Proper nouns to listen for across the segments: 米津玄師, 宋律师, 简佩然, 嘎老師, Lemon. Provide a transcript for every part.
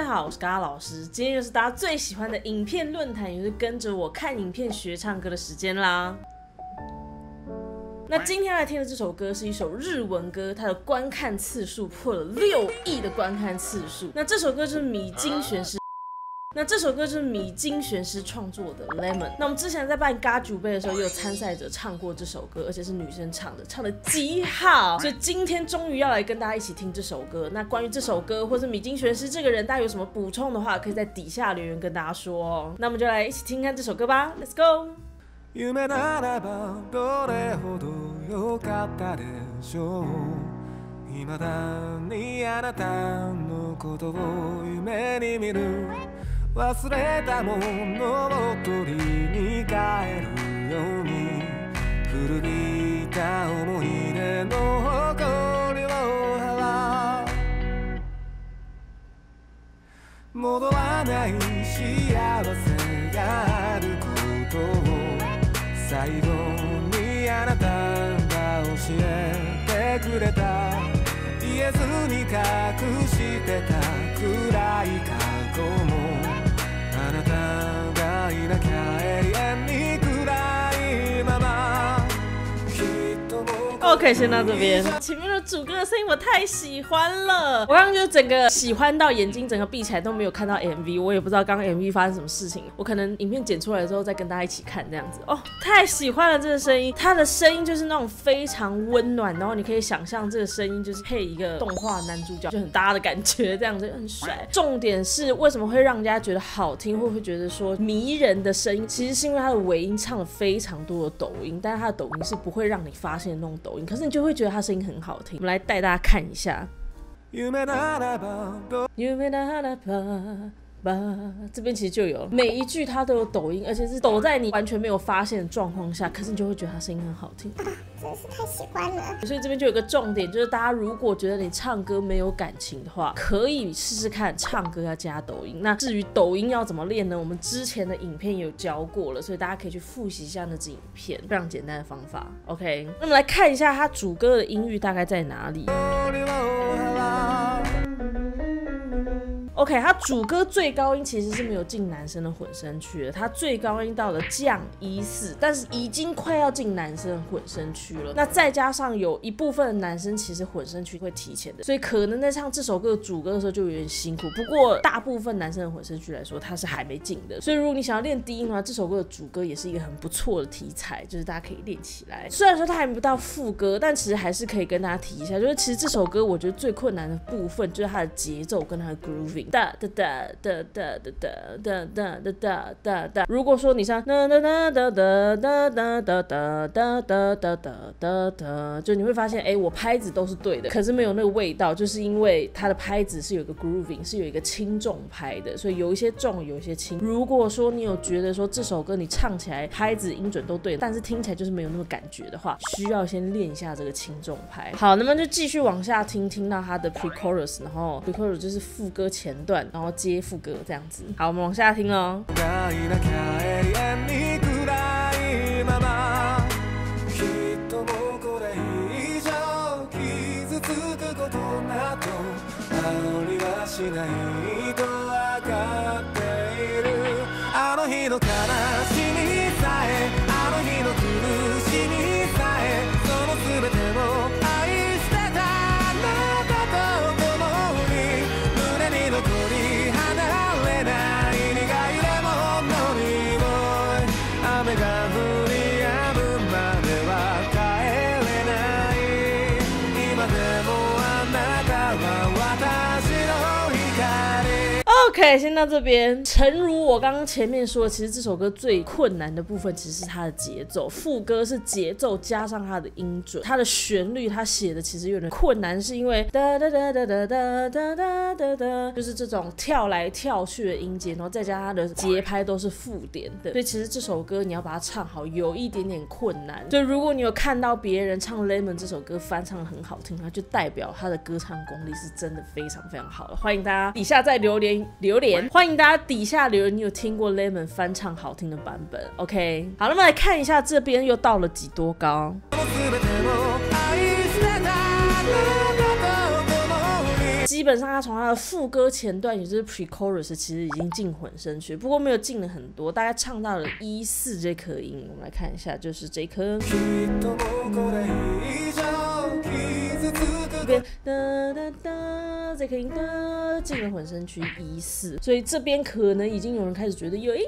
大家好，我是嘎老师，今天又是大家最喜欢的影片论坛，也是跟着我看影片学唱歌的时间啦。那今天来听的这首歌是一首日文歌，它的观看次数破了6亿的观看次数。那这首歌是米津玄师。 创作的《Lemon》。那我们之前在办嘎主杯的时候，也有参赛者唱过这首歌，而且是女生唱的，唱得极好。所以今天终于要来跟大家一起听这首歌。那关于这首歌或是米津玄师这个人，大家有什么补充的话，可以在底下留言跟大家说哦。那我们就来一起听看这首歌吧 ，Let's go。夢ならばどれほど良かったでしょう。未だにあなたのことを夢に見る。 忘れたものを取りに帰るように古びた思い出の誇りを払う戻らない幸せがあることを最後にあなたが教えてくれた言えずに隠してた暗い過去も あなたがいなきゃ永遠に暗いまま。OK， 先到这边。前面的主歌的声音我太喜欢了，我刚刚就整个喜欢到眼睛整个闭起来都没有看到 MV， 我也不知道刚刚 MV 发生什么事情，我可能影片剪出来之后再跟大家一起看这样子。哦，太喜欢了这个声音，它的声音就是那种非常温暖，然后你可以想象这个声音就是配一个动画男主角就很搭的感觉，这样子很帅。重点是为什么会让人家觉得好听，会不会觉得说迷人的声音，其实是因为它的尾音唱了非常多的抖音，但是它的抖音是不会让你发现那种抖音。 可是你就会觉得他声音很好听，我们来带大家看一下。这边其实就有每一句他都有抖音，而且是抖在你完全没有发现的状况下，可是你就会觉得他声音很好听，啊，真是太喜欢了。所以这边就有个重点，就是大家如果觉得你唱歌没有感情的话，可以试试看唱歌要加抖音。那至于抖音要怎么练呢？我们之前的影片有教过了，所以大家可以去复习一下那支影片，非常简单的方法。OK， 那我们来看一下他主歌的音域大概在哪里。 OK， 它主歌最高音其实是没有进男生的混声区的，它最高音到了降 1/4，但是已经快要进男生的混声区了。那再加上有一部分的男生其实混声区会提前的，所以可能在唱这首歌的主歌的时候就有点辛苦。不过大部分男生的混声区来说，它是还没进的。所以如果你想要练低音的话，这首歌的主歌也是一个很不错的题材，就是大家可以练起来。虽然说它还不到副歌，但其实还是可以跟大家提一下，就是其实这首歌我觉得最困难的部分就是它的节奏跟它的 grooving。 哒哒哒哒哒哒哒哒哒哒哒哒。如果说你像哒哒哒哒哒哒哒哒哒哒哒哒哒，就你会发现，哎，我拍子都是对的，可是没有那个味道，就是因为它的拍子是有一个 grooving， 是有一个轻重拍的，所以有一些重，有一些轻。如果说你有觉得说这首歌你唱起来拍子音准都对，但是听起来就是没有那么感觉的话，需要先练一下这个轻重拍。好，那么就继续往下听，听到它的 pre-chorus， 然后 pre-chorus 就是副歌前。 段，然后接副歌这样子。好，我们往下听哦。OK， 先到这边。诚如我刚刚前面说的，其实这首歌最困难的部分其实是它的节奏，副歌是节奏加上它的音准，它的旋律它写的其实有点困难，是因为哒哒哒哒哒哒哒哒哒哒，就是这种跳来跳去的音节，然后再加上它的节拍都是附点的，所以其实这首歌你要把它唱好有一点点困难。所以如果你有看到别人唱《Lemon》这首歌翻唱很好听，那就代表他的歌唱功力是真的非常非常好的。欢迎大家底下再留言，欢迎大家底下留言，你有听过 Lemon 翻唱好听的版本 ？OK， 好，那么来看一下这边又到了几多高。基本上他从他的副歌前段，也就是 pre-chorus， 其实已经进混声区，不过没有进了很多，大概唱到了14这颗音。我们来看一下，就是这颗。这边哒哒哒，这颗音哒进了混声区14，所以这边可能已经有人开始觉得有一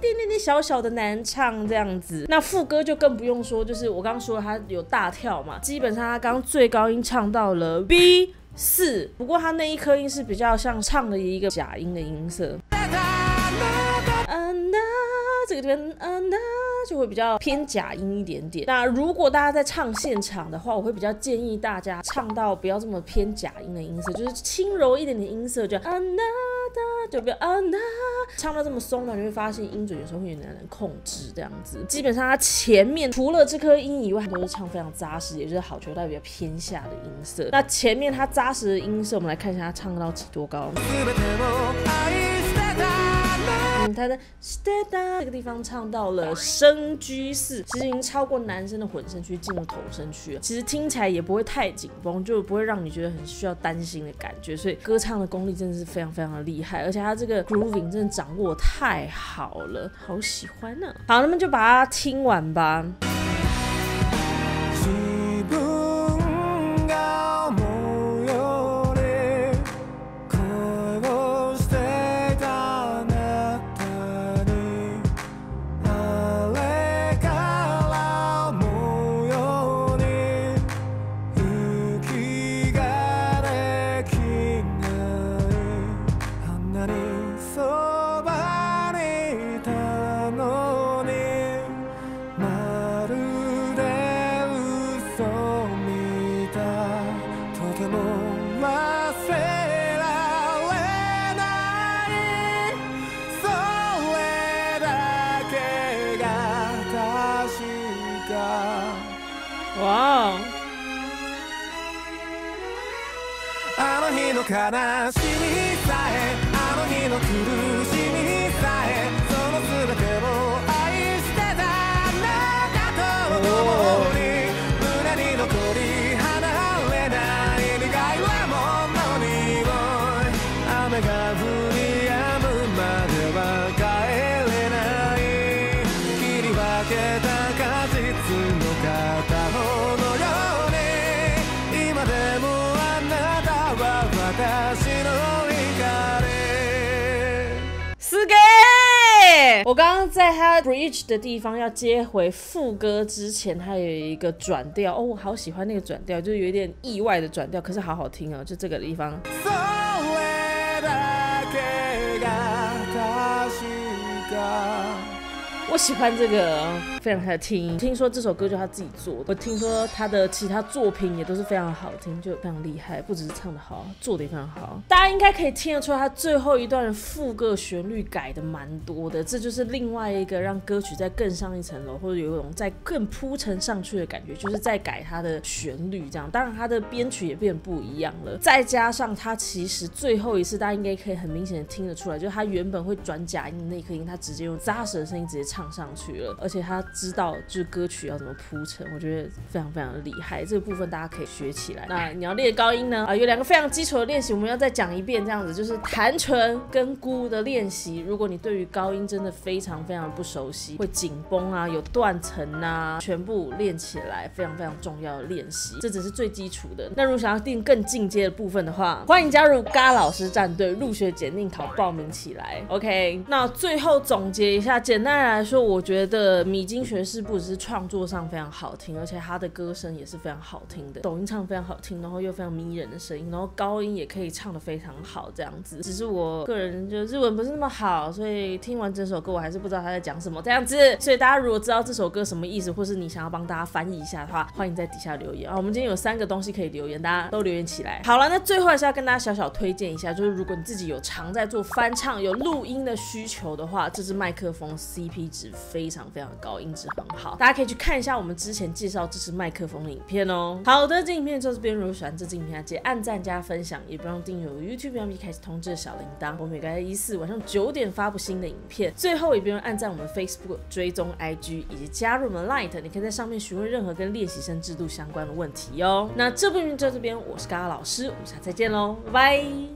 点点小小的难唱这样子。那副歌就更不用说，就是我刚刚说他有大跳嘛，基本上他刚最高音唱到了 B4，不过他那一颗音是比较像唱的一个假音的音色。这个地方就会比较偏假音一点点。那如果大家在唱现场的话，我会比较建议大家唱到不要这么偏假音的音色，就是轻柔一点点音色，就就不要唱到这么松了，你会发现音准有时候会有点难控制这样子。基本上它前面除了这颗音以外，都是唱非常扎实，也就是好球带比较偏下的音色。那前面它扎实的音色，我们来看一下它唱到多高。他的这个地方唱到了升 G4，其实已经超过男生的混声区，进入头声区了。其实听起来也不会太紧绷，就不会让你觉得很需要担心的感觉。所以歌唱的功力真的是非常非常的厉害，而且他这个 grooving 真的掌握太好了，好喜欢呢。好，那么就把它听完吧。哇！我刚刚在他 bridge 的地方要接回副歌之前，他有一个转调哦，我好喜欢那个转调，就是有点意外的转调，可是好好听哦，就这个地方。我喜欢这个，非常好听。听说这首歌就他自己做的，我听说他的其他作品也都是非常好听，就非常厉害，不只是唱得好，做得也非常好。大家应该可以听得出来，他最后一段副歌旋律改的蛮多的，这就是另外一个让歌曲再更上一层楼，或者有一种再更铺陈上去的感觉，就是在改他的旋律这样。当然，他的编曲也变不一样了，再加上他其实最后一次，大家应该可以很明显的听得出来，就是他原本会转假音的那颗音，他直接用扎实的声音直接唱上去了，而且他知道就是歌曲要怎么铺陈，我觉得非常非常的厉害。这个部分大家可以学起来。那你要练高音呢？有两个非常基础的练习，我们要再讲一遍，这样子就是弹唇跟咕的练习。如果你对于高音真的非常非常不熟悉，会紧绷啊，有断层啊，全部练起来，非常非常重要的练习。这只是最基础的。那如果想要定更进阶的部分的话，欢迎加入嘎老师战队，入学检定考报名起来。OK， 那最后总结一下，简单来说，我觉得米津玄师不只是创作上非常好听，而且他的歌声也是非常好听的，抖音唱非常好听，然后又非常迷人的声音，然后高音也可以唱得非常好这样子。只是我个人就日文不是那么好，所以听完整首歌我还是不知道他在讲什么这样子。所以大家如果知道这首歌什么意思，或是你想要帮大家翻译一下的话，欢迎在底下留言啊。我们今天有3个东西可以留言，大家都留言起来。好了，那最后还是要跟大家小小推荐一下，就是如果你自己有常在做翻唱、有录音的需求的话，这支麦克风 CP。值非常非常高，音质很好。大家可以去看一下我们之前介绍这支麦克风的影片哦。好的，这影片就到这边。如果喜欢这支影片，记得按赞加分享，也不要订阅我 YouTube 频道，并开启通知的小铃铛。我每个14晚上9点发布新的影片。最后也不要按赞我们 Facebook、追踪 IG 以及加入我们 Line， 你可以在上面询问任何跟练习生制度相关的问题哦。那这部影片就到这边，我是嘎嘎老师，我们下次再见喽，拜拜。